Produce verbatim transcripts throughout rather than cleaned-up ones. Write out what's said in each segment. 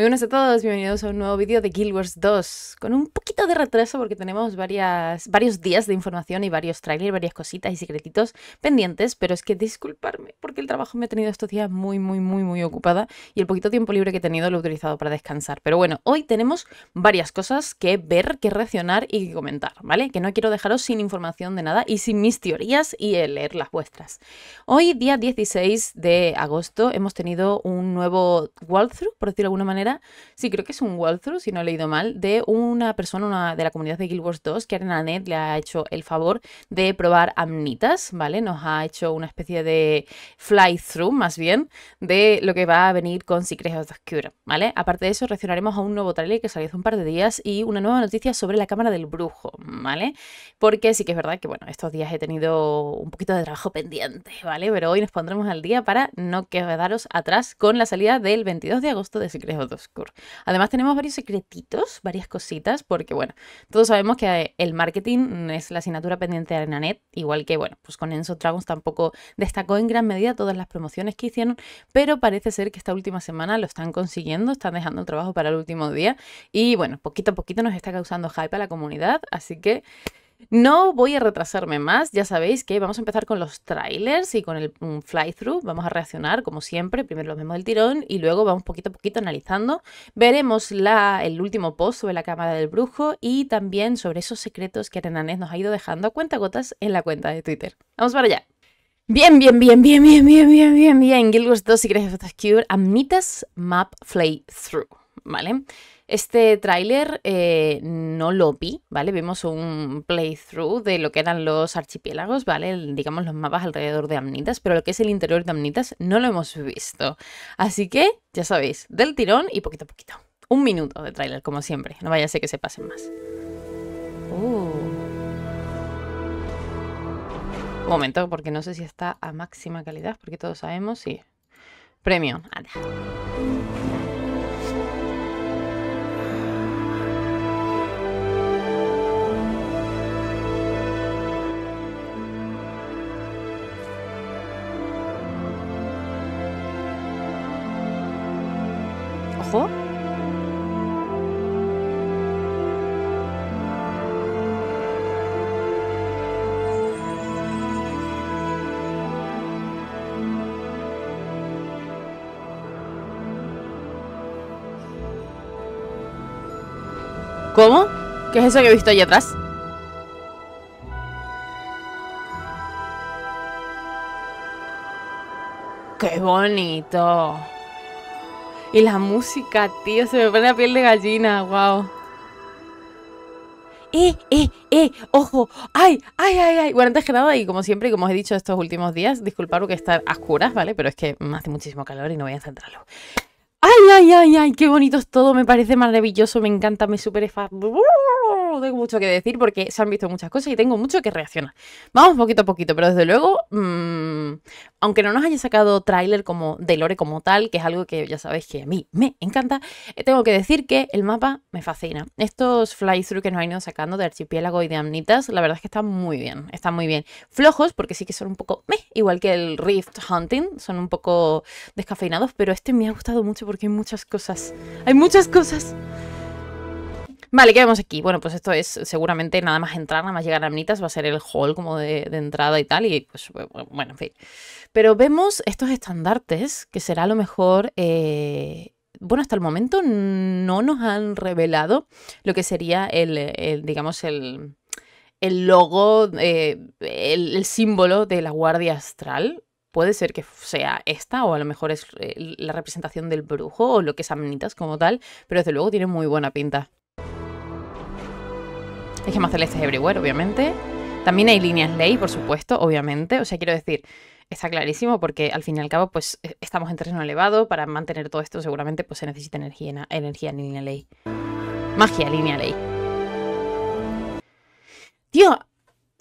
Muy buenas a todos, bienvenidos a un nuevo vídeo de Guild Wars dos. Con un poquito de retraso porque tenemos varias, varios días de información y varios trailers, varias cositas y secretitos pendientes. Pero es que disculparme porque el trabajo me ha tenido estos días muy, muy, muy, muy ocupada. Y el poquito tiempo libre que he tenido lo he utilizado para descansar. Pero bueno, hoy tenemos varias cosas que ver, que reaccionar y que comentar, ¿vale? Que no quiero dejaros sin información de nada y sin mis teorías y leer las vuestras. Hoy, día dieciséis de agosto, hemos tenido un nuevo walkthrough, por decirlo de alguna manera. Sí, creo que es un walkthrough, si no he leído mal, de una persona una de la comunidad de Guild Wars dos que ArenaNet le ha hecho el favor de probar Amnitas, ¿vale? Nos ha hecho una especie de fly-through, más bien, de lo que va a venir con Secret of the Obscure, ¿vale? Aparte de eso, reaccionaremos a un nuevo trailer que salió hace un par de días y una nueva noticia sobre la cámara del brujo, ¿vale? Porque sí que es verdad que, bueno, estos días he tenido un poquito de trabajo pendiente, ¿vale? Pero hoy nos pondremos al día para no quedaros atrás con la salida del veintidós de agosto de Secret of the Obscure. Además tenemos varios secretitos, varias cositas, porque bueno, todos sabemos que el marketing es la asignatura pendiente de ArenaNet, igual que bueno, pues con End of Dragons tampoco destacó en gran medida todas las promociones que hicieron, pero parece ser que esta última semana lo están consiguiendo, están dejando el trabajo para el último día y bueno, poquito a poquito nos está causando hype a la comunidad, así que no voy a retrasarme más, ya sabéis que vamos a empezar con los trailers y con el fly-through, vamos a reaccionar como siempre, primero los vemos del tirón y luego vamos poquito a poquito analizando, veremos la, el último post sobre la cámara del brujo y también sobre esos secretos que ArenaNet nos ha ido dejando a cuentagotas en la cuenta de Twitter. ¡Vamos para allá! Bien, bien, bien, bien, bien, bien, bien, bien, bien, Guild Wars dos, Secret of the Obscure, Amnitas Map Playthrough, ¿vale? Este tráiler eh, no lo vi, ¿vale? Vimos un playthrough de lo que eran los archipiélagos, ¿vale? El, digamos los mapas alrededor de Amnitas, pero lo que es el interior de Amnitas no lo hemos visto. Así que, ya sabéis, del tirón y poquito a poquito. Un minuto de tráiler, como siempre. No vaya a ser que se pasen más. Uh. Un momento, porque no sé si está a máxima calidad, porque todos sabemos, sí. Premium. Anda. Ojo. ¿Cómo? ¿Qué es eso que he visto allí atrás? ¡Qué bonito! Y la música, tío, se me pone la piel de gallina, wow. ¡Eh, eh, eh! ¡Ojo! ¡Ay, ay, ay, ay! Bueno, antes que nada, y como siempre, y como os he dicho estos últimos días, disculpad que está a oscuras, ¿vale? Pero es que hace muchísimo calor y no voy a encender la luz. ¡Ay, ay, ay, ay! ¡Qué bonito es todo! Me parece maravilloso, me encanta, me super tengo mucho que decir porque se han visto muchas cosas y tengo mucho que reaccionar. Vamos poquito a poquito, pero desde luego, mmm, aunque no nos haya sacado tráiler como de lore como tal, que es algo que ya sabéis que a mí me encanta, eh, tengo que decir que el mapa me fascina. Estos fly-through que nos han ido sacando de Archipiélago y de Amnitas, la verdad es que están muy bien, están muy bien. Flojos, porque sí que son un poco meh, igual que el Rift Hunting, son un poco descafeinados, pero este me ha gustado mucho porque hay muchas cosas, hay muchas cosas. Vale, ¿qué vemos aquí? Bueno, pues esto es seguramente nada más entrar, nada más llegar a Amnitas, va a ser el hall como de, de entrada y tal, y pues bueno, en fin. Pero vemos estos estandartes, que será a lo mejor... Eh... Bueno, hasta el momento no nos han revelado lo que sería el, el digamos, el, el logo, eh, el, el símbolo de la Guardia Astral. Puede ser que sea esta, o a lo mejor es la representación del brujo, o lo que es Amnitas como tal, pero desde luego tiene muy buena pinta. Escama Celeste everywhere, obviamente. También hay líneas ley, por supuesto, obviamente. O sea, quiero decir, está clarísimo porque al fin y al cabo, pues estamos en terreno elevado. Para mantener todo esto, seguramente pues se necesita energía, energía en línea ley. Magia, línea ley. Tío,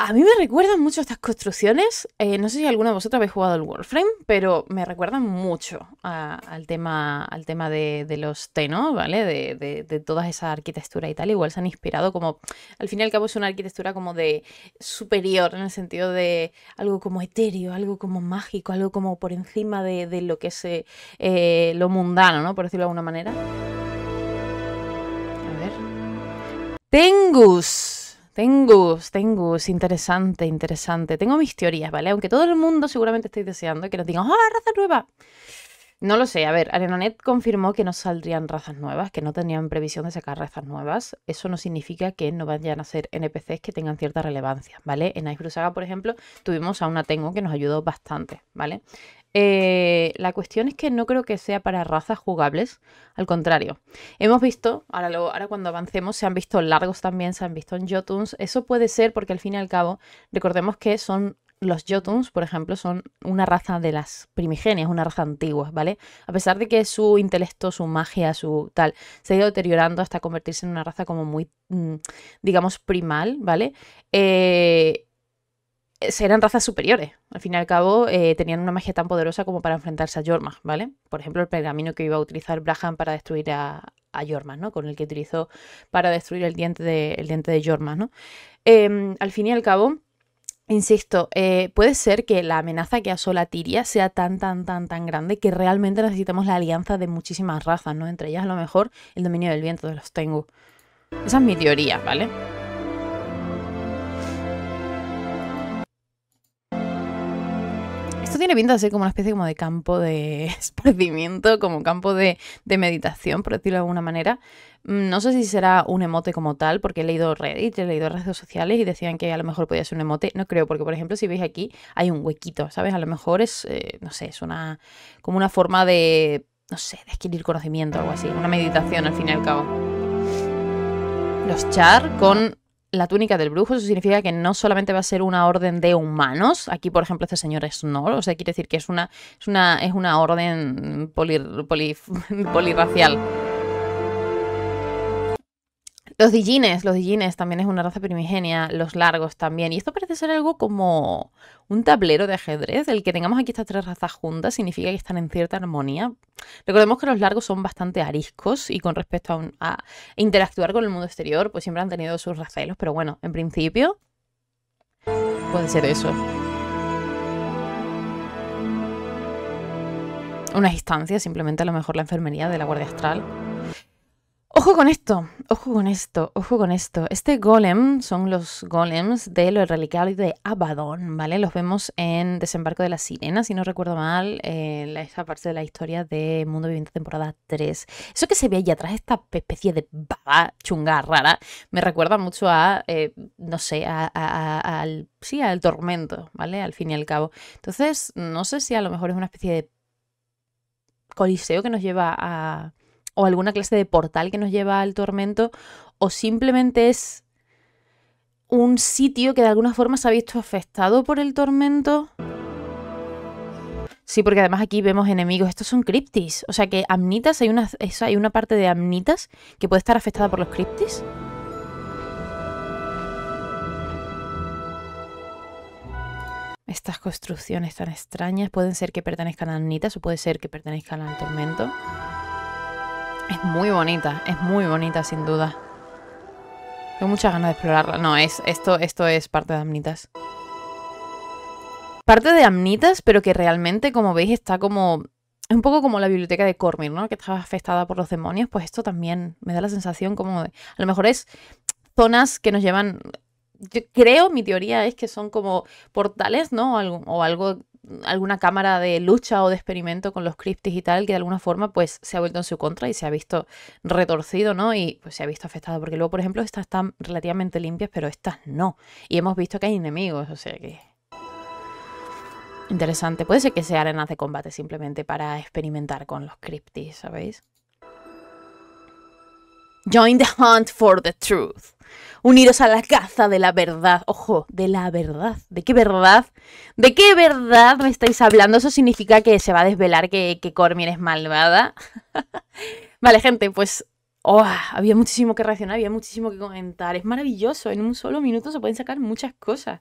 a mí me recuerdan mucho estas construcciones. Eh, no sé si alguno de vosotros habéis jugado al Warframe, pero me recuerdan mucho a, al tema, al tema de, de los Tengu, ¿vale? De, de, de toda esa arquitectura y tal. Igual se han inspirado como... Al fin y al cabo es una arquitectura como de superior, en el sentido de algo como etéreo, algo como mágico, algo como por encima de, de lo que es eh, lo mundano, ¿no? Por decirlo de alguna manera. ver. Tengus. Tengus, Tengus, interesante, interesante. Tengo mis teorías, ¿vale? Aunque todo el mundo seguramente estáis deseando que nos digan, ¡ah, oh, raza nueva! No lo sé, a ver, ArenaNet confirmó que no saldrían razas nuevas, que no tenían previsión de sacar razas nuevas. Eso no significa que no vayan a ser N P Cs que tengan cierta relevancia, ¿vale? En Icebrood Saga, por ejemplo, tuvimos a una Tengu que nos ayudó bastante, ¿vale? Eh, la cuestión es que no creo que sea para razas jugables, al contrario. Hemos visto, ahora, lo, ahora cuando avancemos, se han visto largos también, se han visto en Jotuns. Eso puede ser porque al fin y al cabo, recordemos que son... Los Jotuns, por ejemplo, son una raza de las primigenias, una raza antigua, ¿vale? A pesar de que su intelecto, su magia, su tal, se ha ido deteriorando hasta convertirse en una raza como muy, digamos, primal, ¿vale? Eh, eran razas superiores. Al fin y al cabo, eh, tenían una magia tan poderosa como para enfrentarse a Jormag, ¿vale? Por ejemplo, el pergamino que iba a utilizar Braham para destruir a, a Jormag, ¿no? Con el que utilizó para destruir el diente de, el diente de Jormag, ¿no? Eh, al fin y al cabo... Insisto, eh, puede ser que la amenaza que asola Tiria sea tan, tan, tan, tan grande que realmente necesitamos la alianza de muchísimas razas, ¿no? Entre ellas, a lo mejor, el dominio del viento de los Tengu. Esa es mi teoría, ¿vale? Esto tiene pinta de ser como una especie como de campo de esparcimiento, como campo de, de meditación, por decirlo de alguna manera. No sé si será un emote como tal, porque he leído Reddit, he leído redes sociales y decían que a lo mejor podía ser un emote. No creo, porque por ejemplo, si veis aquí, hay un huequito, ¿sabes? A lo mejor es, eh, no sé, es una como una forma de, no sé, de adquirir conocimiento o algo así. Una meditación, al fin y al cabo. Los char con la túnica del brujo, eso significa que no solamente va a ser una orden de humanos. Aquí, por ejemplo, este señor es Nor, o sea, quiere decir que es una, es una, es una orden poli, poli, polirracial. Los Dijines, los Dijines también es una raza primigenia, los largos también. Y esto parece ser algo como un tablero de ajedrez. El que tengamos aquí estas tres razas juntas significa que están en cierta armonía. Recordemos que los largos son bastante ariscos y con respecto a, un, a interactuar con el mundo exterior, pues siempre han tenido sus recelos. Pero bueno, en principio puede ser eso. Unas instancias, simplemente a lo mejor la enfermería de la Guardia Astral. Ojo con esto, ojo con esto, ojo con esto. Este golem son los golems de lo relicario de Abadón, ¿vale? Los vemos en Desembarco de la Sirena, si no recuerdo mal, en eh, esa parte de la historia de Mundo Viviente temporada tres. Eso que se ve allí atrás, esta especie de baba chunga rara, me recuerda mucho a, eh, no sé, a, a, a, al, sí, al Tormento, ¿vale? Al fin y al cabo. Entonces, no sé si a lo mejor es una especie de coliseo que nos lleva a... o alguna clase de portal que nos lleva al Tormento, o simplemente es un sitio que de alguna forma se ha visto afectado por el Tormento. Sí, porque además aquí vemos enemigos. Estos son criptis. O sea que Amnitas, hay una, hay una parte de Amnitas que puede estar afectada por los criptis. Estas construcciones tan extrañas pueden ser que pertenezcan a Amnitas o puede ser que pertenezcan al Tormento. Es muy bonita, es muy bonita sin duda. Tengo muchas ganas de explorarla. No, es, esto, esto es parte de Amnitas. Parte de Amnitas, pero que realmente, como veis, está como... Es un poco como la biblioteca de Kormir, ¿no? Que estaba afectada por los demonios. Pues esto también me da la sensación como de... A lo mejor es zonas que nos llevan... Yo creo, mi teoría es que son como portales, ¿no? O algo... O algo alguna cámara de lucha o de experimento con los criptis y tal, que de alguna forma pues se ha vuelto en su contra y se ha visto retorcido, ¿no? Y pues se ha visto afectado, porque luego, por ejemplo, estas están relativamente limpias, pero estas no. Y hemos visto que hay enemigos, o sea que... Interesante. Puede ser que sea arenas de combate simplemente para experimentar con los criptis, ¿sabéis? Join the hunt for the truth. Uniros a la caza de la verdad. Ojo, de la verdad. ¿De qué verdad? ¿De qué verdad me estáis hablando? ¿Eso significa que se va a desvelar que, que Cormier es malvada? Vale, gente, pues... Oh, había muchísimo que reaccionar, había muchísimo que comentar. Es maravilloso, en un solo minuto se pueden sacar muchas cosas.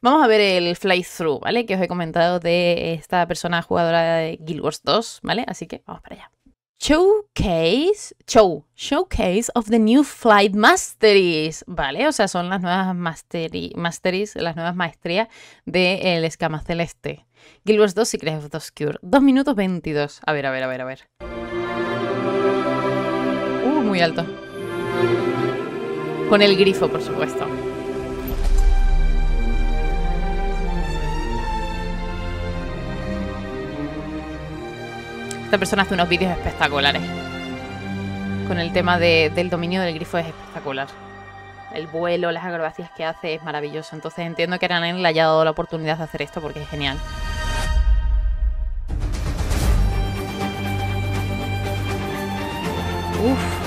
Vamos a ver el fly-through, ¿vale? Que os he comentado de esta persona jugadora de Guild Wars dos, ¿vale? Así que vamos para allá. Showcase, show, showcase of the new flight masteries, ¿vale? O sea, son las nuevas mastery, masteries, las nuevas maestrías del Escama Celeste. Guild Wars dos, Secret of the Obscure. dos minutos veintidós. A ver, a ver, a ver, a ver. Uh, muy alto. Con el grifo, por supuesto. Esta persona hace unos vídeos espectaculares. Con el tema de, del dominio del grifo es espectacular. El vuelo, las acrobacias que hace es maravilloso. Entonces entiendo que ArenaNet le haya dado la oportunidad de hacer esto porque es genial. Uf.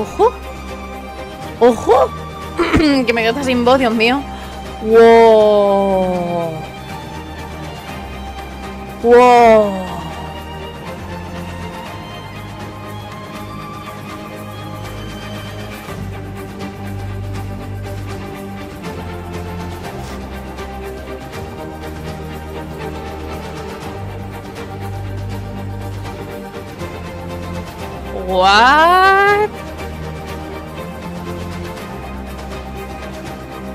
¡Ojo! ¡Ojo! Que me quedo sin voz, Dios mío. ¡Wow! ¡Wow! ¡What!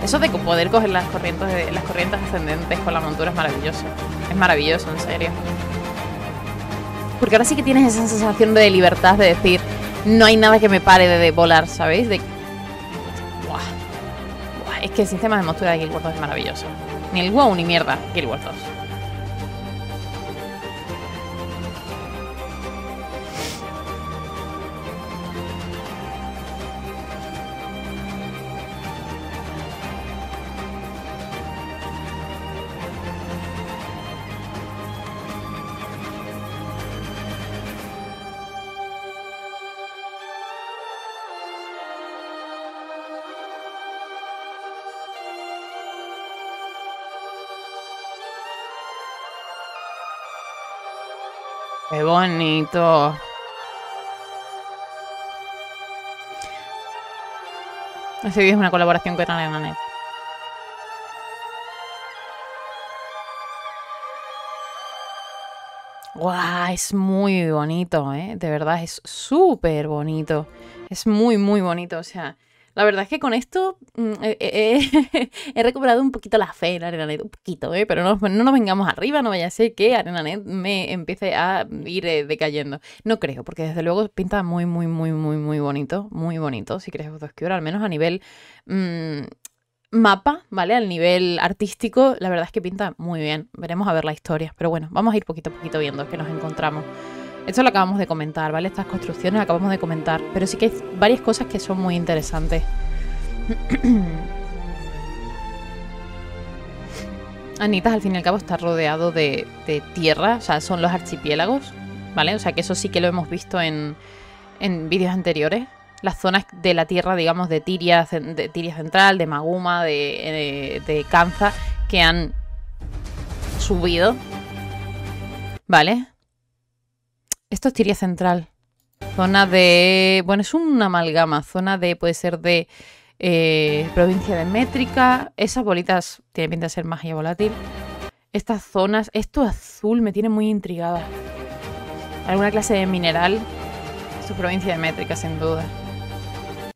Eso de poder coger las corrientes, de, las corrientes ascendentes con la montura es maravilloso. Es maravilloso, en serio. Porque ahora sí que tienes esa sensación de libertad, de decir, no hay nada que me pare de, de volar, ¿sabéis? De... Buah. Buah. Es que el sistema de montura de Guild Wars dos es maravilloso. Ni el WoW ni mierda, Guild Wars dos. ¡Qué bonito! Ese vídeo es una colaboración con ArenaNet. ¡Guau! Es muy bonito, ¿eh? De verdad, es súper bonito. Es muy, muy bonito. O sea, la verdad es que con esto eh, eh, eh, he recuperado un poquito la fe en ArenaNet, un poquito, eh, pero no, no nos vengamos arriba, no vaya a ser que ArenaNet me empiece a ir eh, decayendo. No creo, porque desde luego pinta muy, muy, muy, muy, muy bonito, muy bonito, si crees que ahora, al menos a nivel mmm, mapa, ¿vale? Al nivel artístico, la verdad es que pinta muy bien. Veremos a ver la historia, pero bueno, vamos a ir poquito a poquito viendo que nos encontramos. Esto lo acabamos de comentar, ¿vale? Estas construcciones las acabamos de comentar. Pero sí que hay varias cosas que son muy interesantes. Amnitas, al fin y al cabo, está rodeado de, de tierra. O sea, son los archipiélagos, ¿vale? O sea, que eso sí que lo hemos visto en, en vídeos anteriores. Las zonas de la tierra, digamos, de Tiria, de Tiria Central, de Maguma, de, de, de Kanza, que han subido, ¿vale? Esto es Tiria Central. Zona de... Bueno, es una amalgama. Zona de... Puede ser de... Eh, provincia de Métrica. Esas bolitas tienen pinta de ser magia volátil. Estas zonas... Esto azul me tiene muy intrigada. Alguna clase de mineral. Esto es provincia de Métrica, sin duda.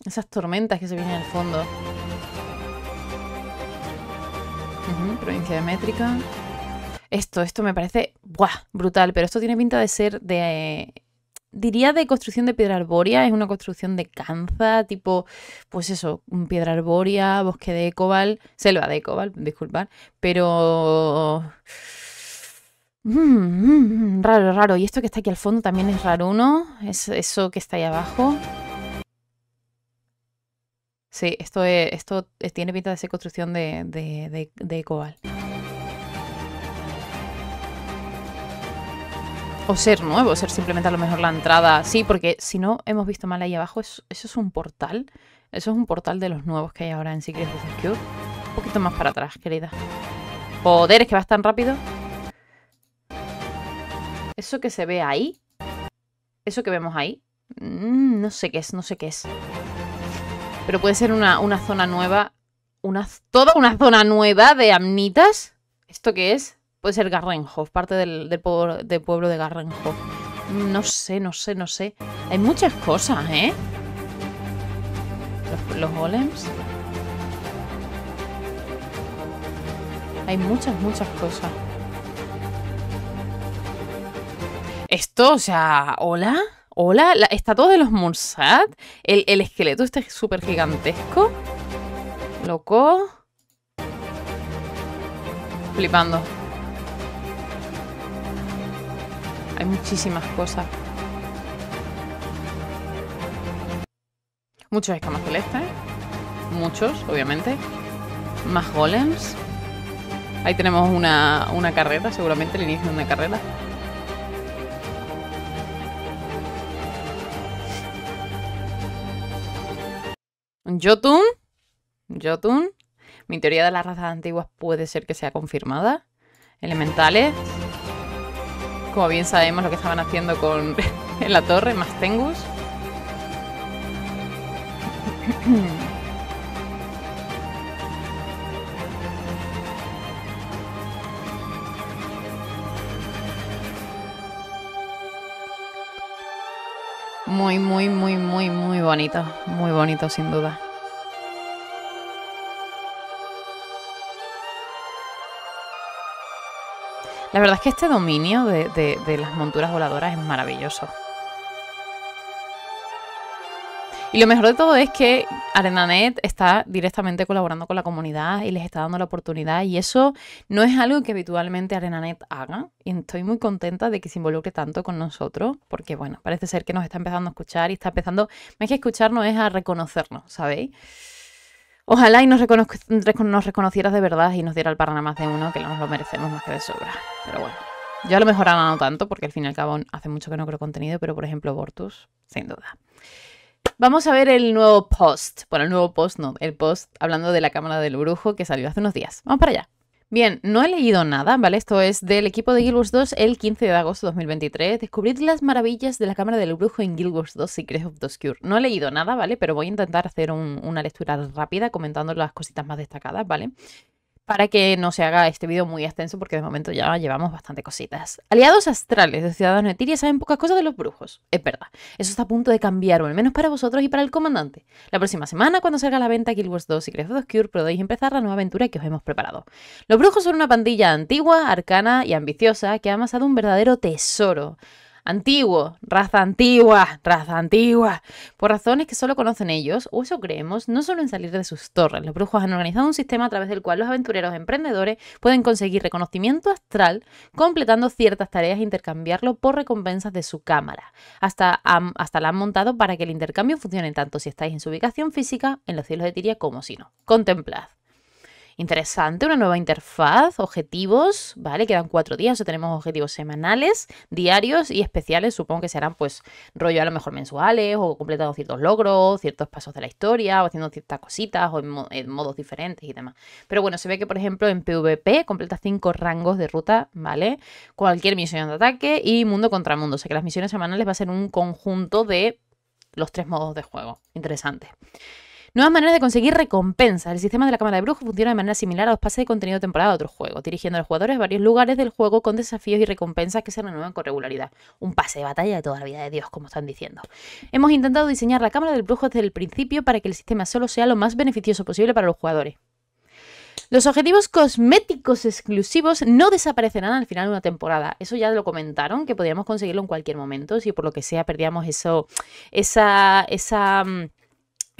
Esas tormentas que se vienen al fondo. Uh-huh, provincia de Métrica... Esto, esto me parece ¡buah! Brutal, pero esto tiene pinta de ser de... Eh, diría de construcción de piedra arbórea, es una construcción de Kanza, tipo, pues eso, piedra arbórea, bosque de Cobal, selva de Cobal, disculpad, pero... Mm, mm, raro, raro, y esto que está aquí al fondo también es raro, ¿no? Es eso que está ahí abajo. Sí, esto, es, esto tiene pinta de ser construcción de, de, de, de Cobal. O ser nuevo, ser simplemente a lo mejor la entrada. Sí, porque si no hemos visto mal ahí abajo, eso, eso es un portal. Eso es un portal de los nuevos que hay ahora en Secret of the Obscure. Un poquito más para atrás, querida. Joder, es que vas tan rápido. Eso que se ve ahí. Eso que vemos ahí. Mmm, no sé qué es, no sé qué es. Pero puede ser una, una zona nueva. Una, toda una zona nueva de Amnitas. ¿Esto qué es? Puede ser Garrenhof, parte del, del, pueblo, del pueblo de Garrenhof. No sé, no sé, no sé. Hay muchas cosas, ¿eh? Los, los golems. Hay muchas, muchas cosas. Esto, o sea, ¿hola? ¿Hola? La estatua de los Mursat. El, el esqueleto este es súper gigantesco. Loco. Flipando. Hay muchísimas cosas. Muchos escamas celestes. Muchos, obviamente. Más golems. Ahí tenemos una, una carreta, seguramente el inicio de una carreta. Jotun. Jotun. Mi teoría de las razas antiguas puede ser que sea confirmada. Elementales. Como bien sabemos lo que estaban haciendo con en la torre, más Tengus. Muy, muy, muy, muy, muy bonito. Muy bonito, sin duda. La verdad es que este dominio de, de, de las monturas voladoras es maravilloso. Y lo mejor de todo es que ArenaNet está directamente colaborando con la comunidad y les está dando la oportunidad. Y eso no es algo que habitualmente ArenaNet haga. Y estoy muy contenta de que se involucre tanto con nosotros. Porque, bueno, parece ser que nos está empezando a escuchar y está empezando... Más que escucharnos es a reconocernos, ¿sabéis? Ojalá y nos, recono nos reconocieras de verdad y nos diera el parana más de uno, que nos lo merecemos más que de sobra. Pero bueno, yo a lo mejor ahora no tanto, porque al fin y al cabo hace mucho que no creo contenido. Pero, por ejemplo, Vortus, sin duda. Vamos a ver el nuevo post. Bueno, el nuevo post no, el post hablando de la cámara del brujo que salió hace unos días. Vamos para allá. Bien, no he leído nada, ¿vale? Esto es del equipo de Guild Wars dos el quince de agosto de dos mil veintitrés. Descubrid las maravillas de la cámara del brujo en Guild Wars dos Secret of the Obscure. No he leído nada, ¿vale? Pero voy a intentar hacer un, una lectura rápida comentando las cositas más destacadas, ¿vale? Para que no se haga este vídeo muy extenso, porque de momento ya llevamos bastante cositas. Aliados astrales de Ciudadanos de Tiria saben pocas cosas de los brujos. Es verdad. Eso está a punto de cambiar, o al menos para vosotros y para el comandante. La próxima semana, cuando salga a la venta Guild Wars dos y Secret of the Obscure, podéis empezar la nueva aventura que os hemos preparado. Los brujos son una pandilla antigua, arcana y ambiciosa que ha amasado un verdadero tesoro. Antiguo, raza antigua, raza antigua. Por razones que solo conocen ellos, o eso creemos, no solo en salir de sus torres. Los brujos han organizado un sistema a través del cual los aventureros emprendedores pueden conseguir reconocimiento astral completando ciertas tareas e intercambiarlo por recompensas de su cámara. Hasta, um, hasta la han montado para que el intercambio funcione tanto si estáis en su ubicación física, en los cielos de Tiria, como si no. Contemplad. Interesante, una nueva interfaz, objetivos, ¿vale? Quedan cuatro días, o sea, tenemos objetivos semanales, diarios y especiales, supongo que serán pues rollo a lo mejor mensuales o completando ciertos logros, ciertos pasos de la historia o haciendo ciertas cositas o en, mo en modos diferentes y demás. Pero bueno, se ve que por ejemplo en PvP completas cinco rangos de ruta, ¿vale? Cualquier misión de ataque y mundo contra mundo, o sea que las misiones semanales va a ser un conjunto de los tres modos de juego. Interesante. Nuevas maneras de conseguir recompensas. El sistema de la cámara de brujos funciona de manera similar a los pases de contenido de temporada de otros juegos, dirigiendo a los jugadores a varios lugares del juego con desafíos y recompensas que se renuevan con regularidad. Un pase de batalla de toda la vida de Dios, como están diciendo. Hemos intentado diseñar la cámara del brujo desde el principio para que el sistema solo sea lo más beneficioso posible para los jugadores. Los objetivos cosméticos exclusivos no desaparecerán al final de una temporada. Eso ya lo comentaron, que podíamos conseguirlo en cualquier momento, si por lo que sea perdíamos eso, esa... esa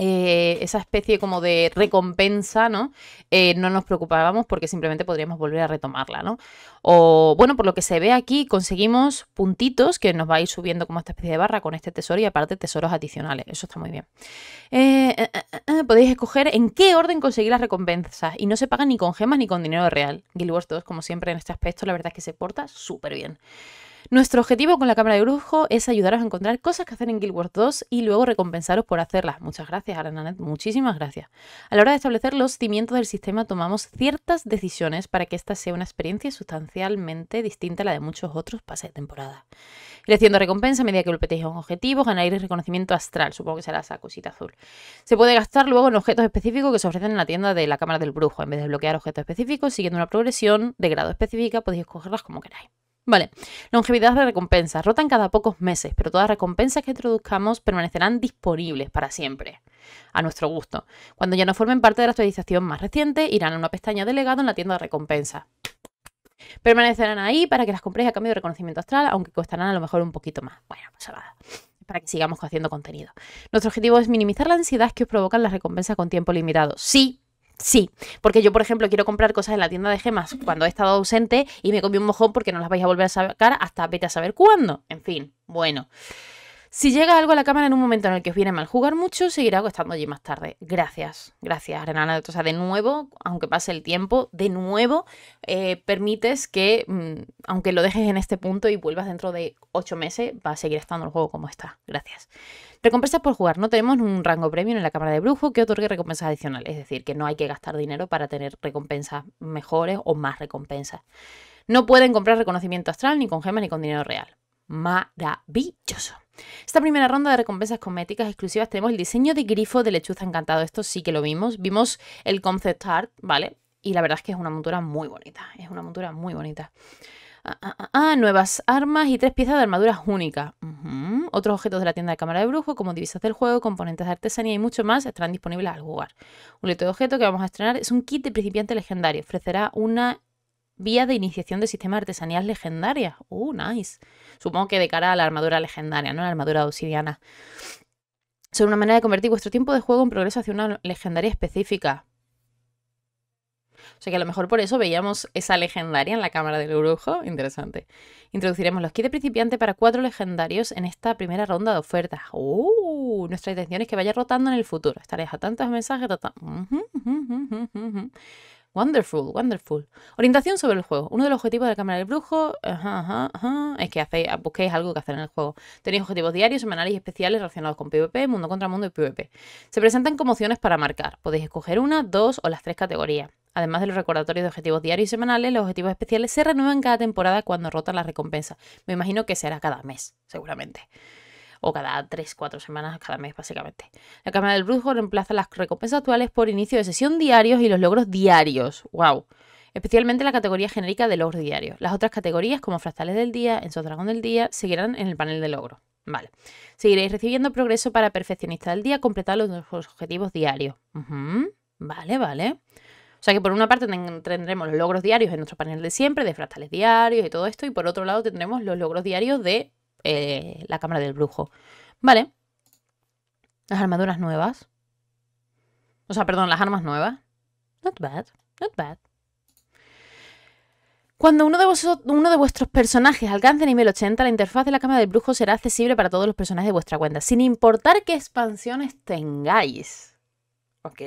Eh, esa especie como de recompensa, ¿no? Eh, no nos preocupábamos porque simplemente podríamos volver a retomarla, ¿no? O, bueno, por lo que se ve aquí, conseguimos puntitos que nos va a ir subiendo como esta especie de barra con este tesoro y aparte tesoros adicionales. Eso está muy bien. Eh, eh, eh, podéis escoger en qué orden conseguir las recompensas y no se pagan ni con gemas ni con dinero real. Guild Wars dos, como siempre en este aspecto, la verdad es que se porta súper bien. Nuestro objetivo con la cámara de brujo es ayudaros a encontrar cosas que hacer en Guild Wars dos y luego recompensaros por hacerlas. Muchas gracias, ArenaNet, muchísimas gracias. A la hora de establecer los cimientos del sistema tomamos ciertas decisiones para que esta sea una experiencia sustancialmente distinta a la de muchos otros pases de temporada. Ir haciendo recompensa a medida que golpeéis un objetivo, ganaréis reconocimiento astral, supongo que será esa cosita azul. Se puede gastar luego en objetos específicos que se ofrecen en la tienda de la cámara del brujo. En vez de bloquear objetos específicos, siguiendo una progresión de grado específica, podéis escogerlas como queráis. Vale, longevidad de recompensas. Rotan cada pocos meses, pero todas las recompensas que introduzcamos permanecerán disponibles para siempre, a nuestro gusto. Cuando ya no formen parte de la actualización más reciente, irán a una pestaña de legado en la tienda de recompensas. Permanecerán ahí para que las compréis a cambio de reconocimiento astral, aunque costarán a lo mejor un poquito más. Bueno, pues nada, para que sigamos haciendo contenido. Nuestro objetivo es minimizar la ansiedad que os provocan las recompensas con tiempo limitado. Sí. Sí, porque yo, por ejemplo, quiero comprar cosas en la tienda de gemas cuando he estado ausente y me comí un mojón porque no las vais a volver a sacar hasta vete a saber cuándo. En fin, bueno. Si llega algo a la cámara en un momento en el que os viene mal jugar mucho, seguirá costando allí más tarde. Gracias, gracias, ArenaNet. O sea, de nuevo, aunque pase el tiempo, de nuevo eh, permites que, mmm, aunque lo dejes en este punto y vuelvas dentro de ocho meses, va a seguir estando el juego como está. Gracias. Recompensas por jugar. No tenemos un rango premium en la cámara de brujo que otorgue recompensas adicionales. Es decir, que no hay que gastar dinero para tener recompensas mejores o más recompensas. No pueden comprar reconocimiento astral ni con gemas ni con dinero real. Maravilloso. Esta primera ronda de recompensas cosméticas exclusivas tenemos el diseño de grifo de lechuza encantado. Esto sí que lo vimos. Vimos el concept art, ¿vale? Y la verdad es que es una montura muy bonita. Es una montura muy bonita. Ah, ah, ah, ah. Nuevas armas y tres piezas de armaduras únicas. Uh-huh. Otros objetos de la tienda de cámara de brujo, como divisas del juego, componentes de artesanía y mucho más, estarán disponibles al jugar. Un leto de objeto que vamos a estrenar es un kit de principiante legendario. Ofrecerá una vía de iniciación de sistemas de artesanías legendarias. ¡Uh, nice! Supongo que de cara a la armadura legendaria, ¿no? La armadura obsidiana. Son una manera de convertir vuestro tiempo de juego en progreso hacia una legendaria específica. O sea que a lo mejor por eso veíamos esa legendaria en la cámara del brujo. Interesante. Introduciremos los kits de principiante para cuatro legendarios en esta primera ronda de ofertas. ¡Uh! Nuestra intención es que vaya rotando en el futuro. Estaréis a tantos mensajes. Uh-huh, uh-huh, uh-huh, uh-huh. Wonderful, wonderful. Orientación sobre el juego. Uno de los objetivos de la cámara del brujo ajá, ajá, ajá, es que hacéis, busquéis algo que hacer en el juego. Tenéis objetivos diarios, semanales y especiales relacionados con PvP, mundo contra mundo y PvP. Se presentan como opciones para marcar. Podéis escoger una, dos o las tres categorías. Además de los recordatorios de objetivos diarios y semanales, los objetivos especiales se renuevan cada temporada cuando rotan las recompensas. Me imagino que será cada mes, seguramente. O cada tres cuatro semanas, cada mes básicamente. La cámara del brujo reemplaza las recompensas actuales por inicio de sesión diarios y los logros diarios. ¡Wow! Especialmente la categoría genérica de logros diarios. Las otras categorías, como fractales del día, en su dragón del día, seguirán en el panel de logros. Vale. Seguiréis recibiendo progreso para perfeccionista del día, completar los objetivos diarios. Uh-huh. Vale, vale. O sea que por una parte tendremos los logros diarios en nuestro panel de siempre, de fractales diarios y todo esto, y por otro lado tendremos los logros diarios de Eh, la cámara del brujo. Vale. Las armaduras nuevas. O sea, perdón, las armas nuevas. Not bad, not bad. Cuando uno de, vosotros, uno de vuestros personajes alcance nivel ochenta, la interfaz de la cámara del brujo será accesible para todos los personajes de vuestra cuenta, sin importar qué expansiones tengáis. Ok.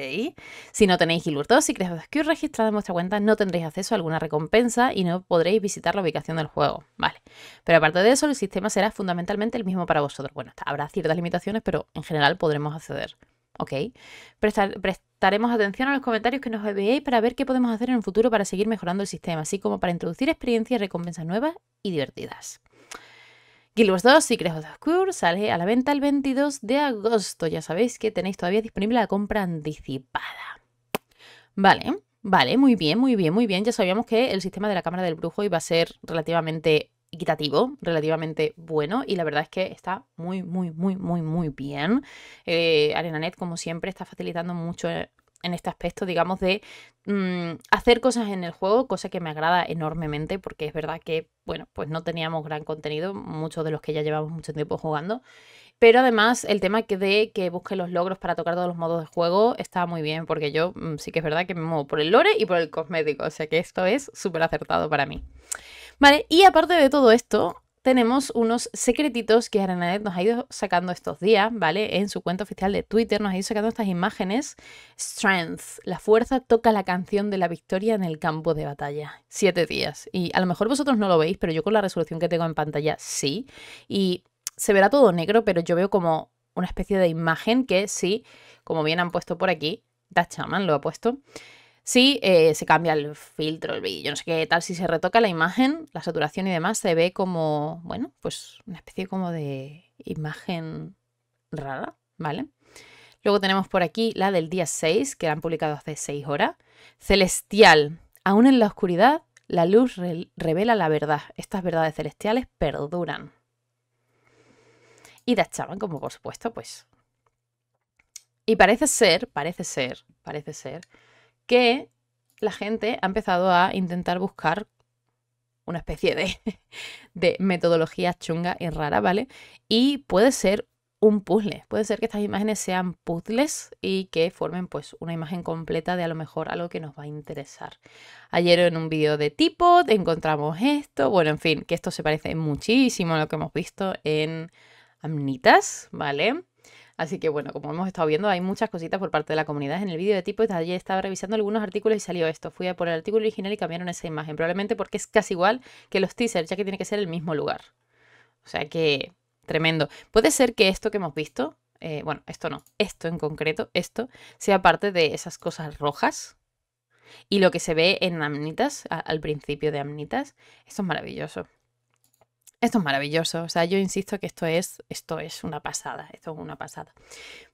Si no tenéis Guild Wars dos, Secret of the Obscure registrada en vuestra cuenta, no tendréis acceso a alguna recompensa y no podréis visitar la ubicación del juego. Vale. Pero aparte de eso, el sistema será fundamentalmente el mismo para vosotros. Bueno, habrá ciertas limitaciones, pero en general podremos acceder. Ok. Prestar, prestaremos atención a los comentarios que nos enviéis para ver qué podemos hacer en el futuro para seguir mejorando el sistema, así como para introducir experiencias y recompensas nuevas y divertidas. Guild Wars dos, Secret of the Obscure, sale a la venta el veintidós de agosto. Ya sabéis que tenéis todavía disponible la compra anticipada. Vale, vale, muy bien, muy bien, muy bien. Ya sabíamos que el sistema de la cámara del brujo iba a ser relativamente equitativo, relativamente bueno. Y la verdad es que está muy, muy, muy, muy, muy bien. Eh, ArenaNet, como siempre, está facilitando mucho en este aspecto, digamos, de mm, hacer cosas en el juego, cosa que me agrada enormemente porque es verdad que, bueno, pues no teníamos gran contenido, muchos de los que ya llevamos mucho tiempo jugando, pero además el tema que de que busque los logros para tocar todos los modos de juego está muy bien porque yo mm, sí que es verdad que me muevo por el lore y por el cosmético, o sea que esto es súper acertado para mí. Vale, y aparte de todo esto, tenemos unos secretitos que ArenaNet nos ha ido sacando estos días, ¿vale? En su cuenta oficial de Twitter nos ha ido sacando estas imágenes. Strength, la fuerza toca la canción de la victoria en el campo de batalla. Siete días. Y a lo mejor vosotros no lo veis, pero yo con la resolución que tengo en pantalla sí. Y se verá todo negro, pero yo veo como una especie de imagen que sí, como bien han puesto por aquí, Dasherman lo ha puesto. Si sí, eh, se cambia el filtro, el brillo, no sé qué tal, si se retoca la imagen, la saturación y demás, se ve como, bueno, pues una especie como de imagen rara, ¿vale? Luego tenemos por aquí la del día seis, que la han publicado hace seis horas. Celestial, aún en la oscuridad, la luz re- revela la verdad. Estas verdades celestiales perduran. Y Dasherman, como por supuesto, pues. Y parece ser, parece ser, parece ser... que la gente ha empezado a intentar buscar una especie de, de metodología chunga y rara, ¿vale? Y puede ser un puzzle, puede ser que estas imágenes sean puzzles y que formen pues una imagen completa de a lo mejor algo que nos va a interesar. Ayer en un vídeo de tipo encontramos esto, bueno, en fin, que esto se parece muchísimo a lo que hemos visto en Amnitas, ¿vale? Así que bueno, como hemos estado viendo, hay muchas cositas por parte de la comunidad. En el vídeo de tipo, ayer estaba revisando algunos artículos y salió esto. Fui a por el artículo original y cambiaron esa imagen, probablemente porque es casi igual que los teasers, ya que tiene que ser el mismo lugar. O sea que, tremendo. Puede ser que esto que hemos visto, eh, bueno, esto no, esto en concreto, esto, sea parte de esas cosas rojas. Y lo que se ve en Amnitas, a, al principio de Amnitas, esto es maravilloso. Esto es maravilloso, o sea, yo insisto que esto es, esto es una pasada, esto es una pasada.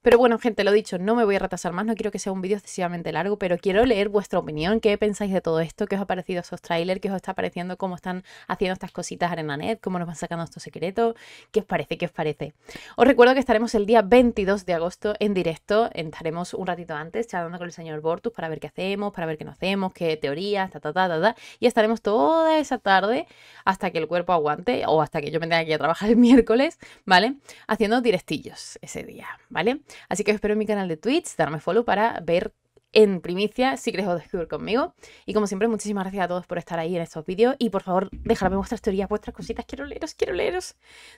Pero bueno, gente, lo dicho, no me voy a retrasar más, no quiero que sea un vídeo excesivamente largo, pero quiero leer vuestra opinión, qué pensáis de todo esto, qué os ha parecido esos trailers, qué os está pareciendo, cómo están haciendo estas cositas ArenaNet, cómo nos van sacando estos secretos, qué os parece, qué os parece. Os recuerdo que estaremos el día veintidós de agosto en directo, estaremos un ratito antes charlando con el señor Vortus para ver qué hacemos, para ver qué no hacemos, qué teorías, ta, ta, ta, ta, ta, y estaremos toda esa tarde hasta que el cuerpo aguante o hasta que yo me tenga que ir a trabajar el miércoles, ¿vale? Haciendo directillos ese día, ¿vale? Así que os espero en mi canal de Twitch, darme follow para ver en primicia Secret of the Obscure conmigo. Y como siempre, muchísimas gracias a todos por estar ahí en estos vídeos y por favor, dejadme vuestras teorías, vuestras cositas, quiero leeros, quiero leeros.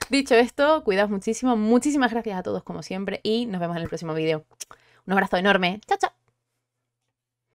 Dicho esto, cuidaos muchísimo, muchísimas gracias a todos como siempre y nos vemos en el próximo vídeo. Un abrazo enorme, chao, chao.